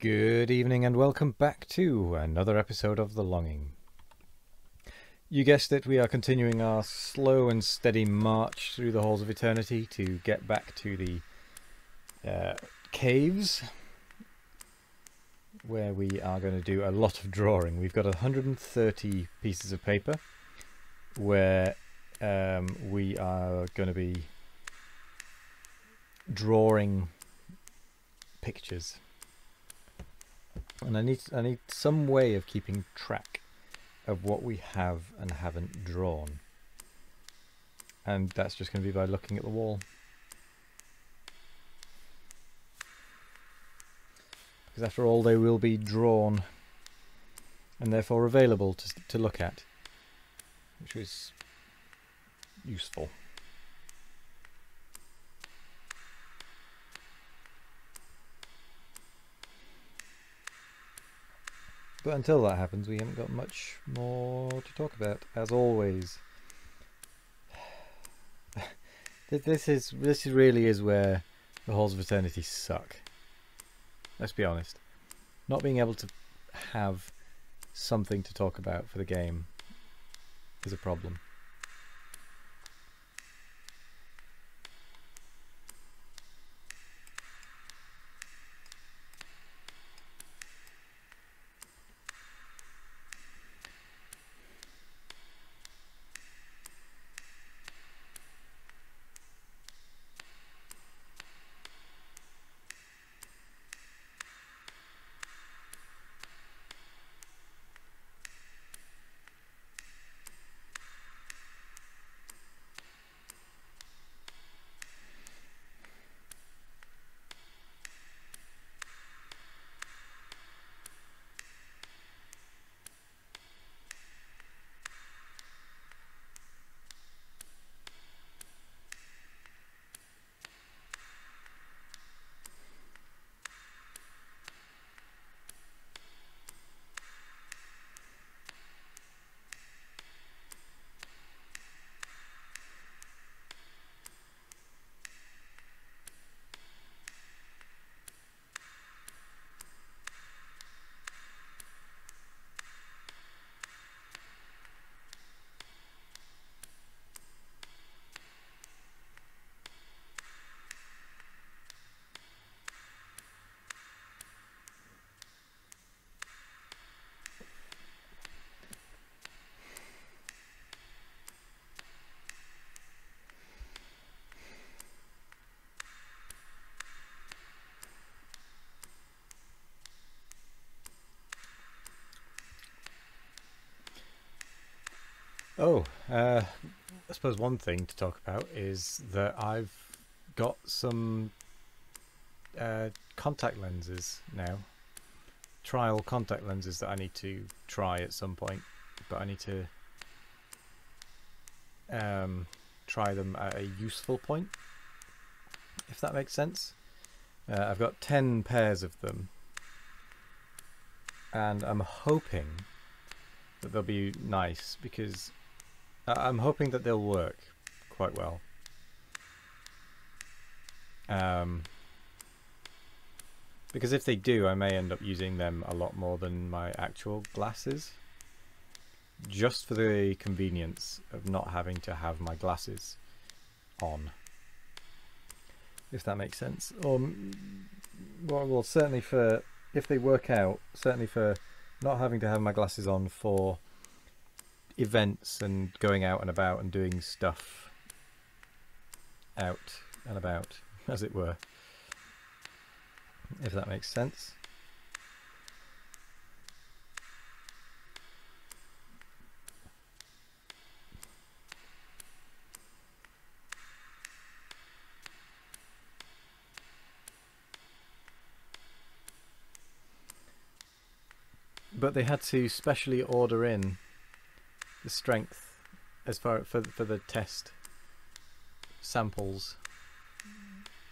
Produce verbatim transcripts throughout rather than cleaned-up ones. Good evening and welcome back to another episode of The Longing. You guessed it, we are continuing our slow and steady march through the halls of eternity to get back to the uh, caves, where we are going to do a lot of drawing. We've got one hundred thirty pieces of paper where um, we are going to be drawing pictures. And I need I need some way of keeping track of what we have and haven't drawn, and that's just going to be by looking at the wall, because after all they will be drawn and therefore available to, to look at, which is useful. But until that happens, we haven't got much more to talk about, as always. This is this really is where the halls of eternity suck. Let's be honest. Not being able to have something to talk about for the game is a problem. Oh, uh, I suppose one thing to talk about is that I've got some uh, contact lenses now. Trial contact lenses that I need to try at some point, but I need to um, try them at a useful point, if that makes sense. Uh, I've got ten pairs of them, and I'm hoping that they'll be nice, because I'm hoping that they'll work quite well. Um, because if they do, I may end up using them a lot more than my actual glasses, just for the convenience of not having to have my glasses on, if that makes sense. Or, well, well certainly for, if they work out, certainly for not having to have my glasses on for events and going out and about and doing stuff out and about, as it were, if that makes sense. But they had to specially order in the strength as far for for the test samples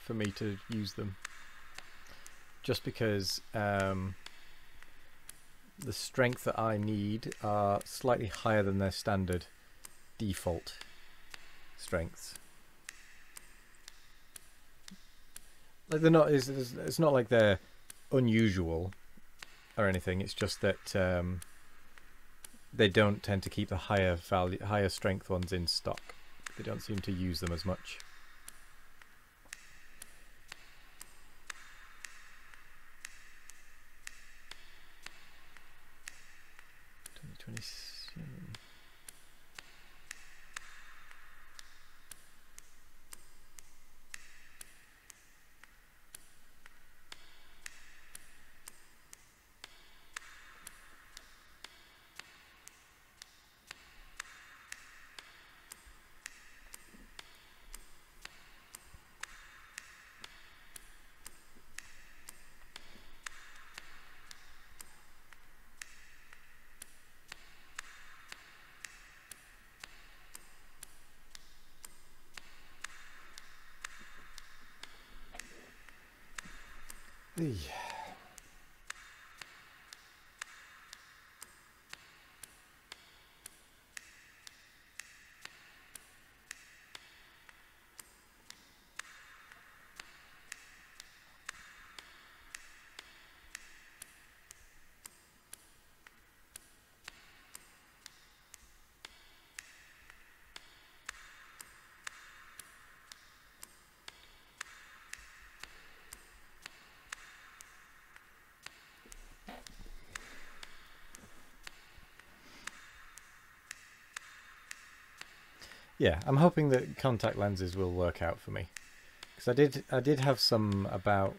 for me to use them, just because um, the strength that I need are slightly higher than their standard default strengths. Like they're not, it's, it's not like they're unusual or anything. It's just that um, they don't tend to keep the higher value, higher strength ones in stock. They don't seem to use them as much. Yeah. Yeah, I'm hoping that contact lenses will work out for me, because I did I did have some about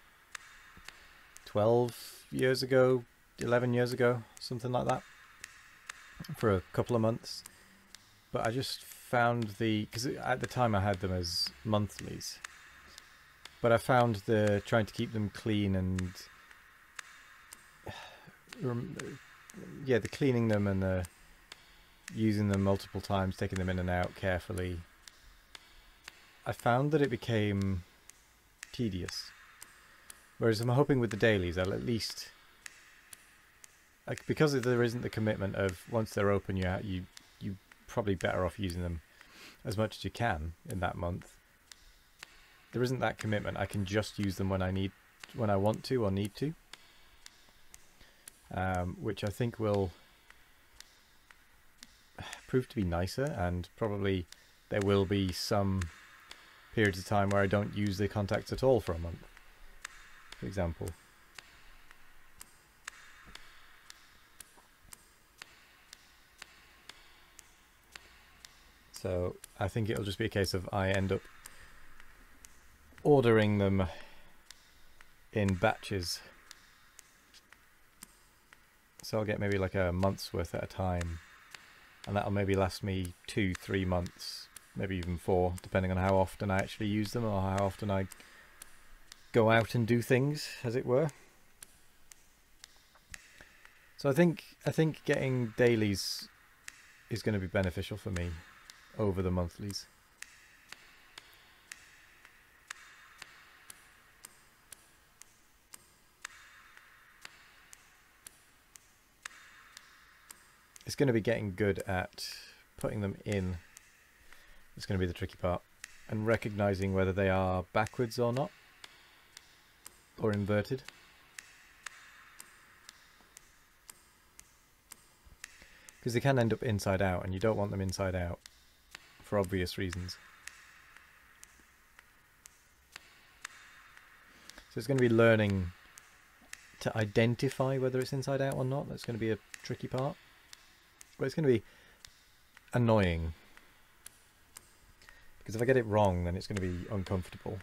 twelve years ago, eleven years ago, something like that, for a couple of months. But I just found the, because at the time I had them as monthlies, but I found the trying to keep them clean and yeah, the cleaning them and the using them multiple times, taking them in and out carefully, I found that it became tedious. Whereas I'm hoping with the dailies I'll at least, like, because there isn't the commitment of once they're open you you you probably better off using them as much as you can in that month. There isn't that commitment. I can just use them when I need, when I want to or need to, um, which I think will prove to be nicer. And probably there will be some periods of time where I don't use the contacts at all for a month, for example. So I think it'll just be a case of I end up ordering them in batches. So I'll get maybe like a month's worth at a time. And that'll maybe last me two, three months, maybe even four, depending on how often I actually use them or how often I go out and do things, as it were. So I think I think getting dailies is going to be beneficial for me over the monthlies. It's going to be getting good at putting them in. It's going to be the tricky part, and recognizing whether they are backwards or not, or inverted. Because they can end up inside out, and you don't want them inside out for obvious reasons. So it's going to be learning to identify whether it's inside out or not. That's going to be a tricky part. But it's going to be annoying, because if I get it wrong then it's going to be uncomfortable.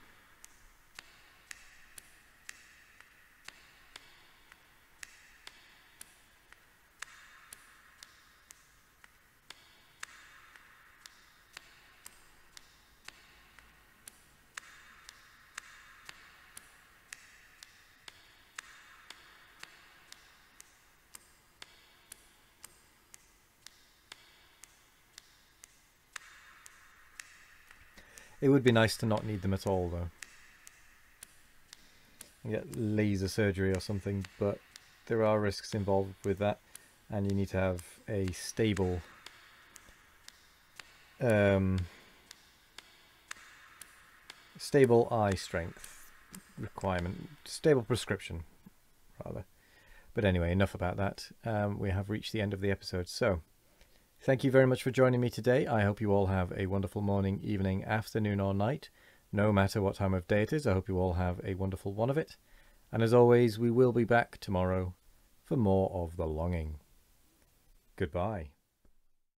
It would be nice to not need them at all, though. You get laser surgery or something, but there are risks involved with that, and you need to have a stable um, stable eye strength requirement, stable prescription But anyway, enough about that. Um, we have reached the end of the episode. So thank you very much for joining me today. I hope you all have a wonderful morning, evening, afternoon or night. No matter what time of day it is, I hope you all have a wonderful one of it. And as always, we will be back tomorrow for more of The Longing. Goodbye.